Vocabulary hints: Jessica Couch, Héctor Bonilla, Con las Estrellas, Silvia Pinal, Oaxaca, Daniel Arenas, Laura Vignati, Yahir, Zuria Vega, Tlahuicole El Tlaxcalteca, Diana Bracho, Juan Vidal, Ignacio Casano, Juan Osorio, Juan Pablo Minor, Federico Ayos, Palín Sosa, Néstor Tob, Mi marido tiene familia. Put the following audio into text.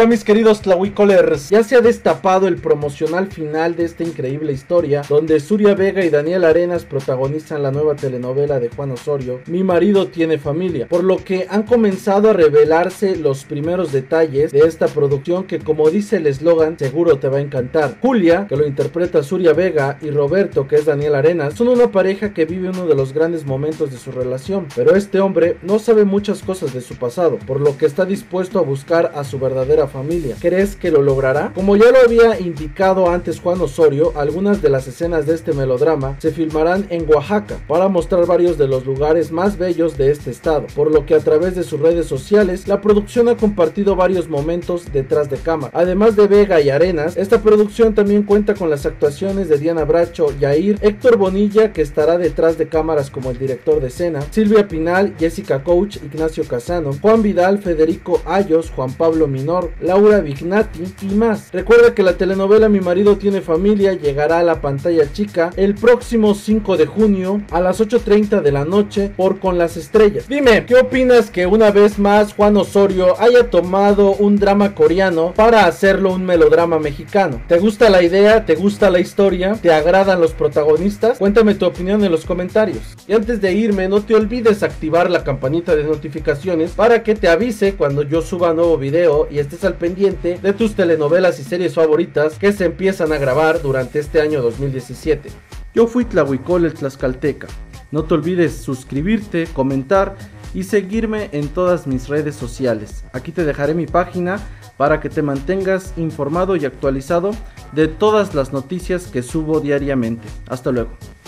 Hola mis queridos tlahuicolers, ya se ha destapado el promocional final de esta increíble historia donde Zuria Vega y Daniel Arenas protagonizan la nueva telenovela de Juan Osorio, Mi marido tiene familia, por lo que han comenzado a revelarse los primeros detalles de esta producción que, como dice el eslogan, seguro te va a encantar. Julia, que lo interpreta Zuria Vega, y Roberto, que es Daniel Arenas, son una pareja que vive uno de los grandes momentos de su relación, pero este hombre no sabe muchas cosas de su pasado, por lo que está dispuesto a buscar a su verdadera familia. ¿Crees que lo logrará? Como ya lo había indicado antes Juan Osorio, algunas de las escenas de este melodrama se filmarán en Oaxaca para mostrar varios de los lugares más bellos de este estado, por lo que a través de sus redes sociales la producción ha compartido varios momentos detrás de cámara. Además de Vega y Arenas, esta producción también cuenta con las actuaciones de Diana Bracho, Yahir, Héctor Bonilla, que estará detrás de cámaras como el director de escena, Silvia Pinal, Jessica Couch, Ignacio Casano, Juan Vidal, Federico Ayos, Juan Pablo Minor, Laura Vignati y más. Recuerda que la telenovela Mi marido tiene familia llegará a la pantalla chica el próximo 5 de junio a las 8:30 de la noche por Con las Estrellas. Dime, ¿qué opinas que una vez más Juan Osorio haya tomado un drama coreano para hacerlo un melodrama mexicano? ¿Te gusta la idea? ¿Te gusta la historia? ¿Te agradan los protagonistas? Cuéntame tu opinión en los comentarios. Y antes de irme, no te olvides activar la campanita de notificaciones para que te avise cuando yo suba nuevo video y estés al pendiente de tus telenovelas y series favoritas que se empiezan a grabar durante este año 2017. Yo fui Tlahuicol el Tlaxcalteca. No te olvides suscribirte, comentar y seguirme en todas mis redes sociales. Aquí te dejaré mi página para que te mantengas informado y actualizado de todas las noticias que subo diariamente. Hasta luego.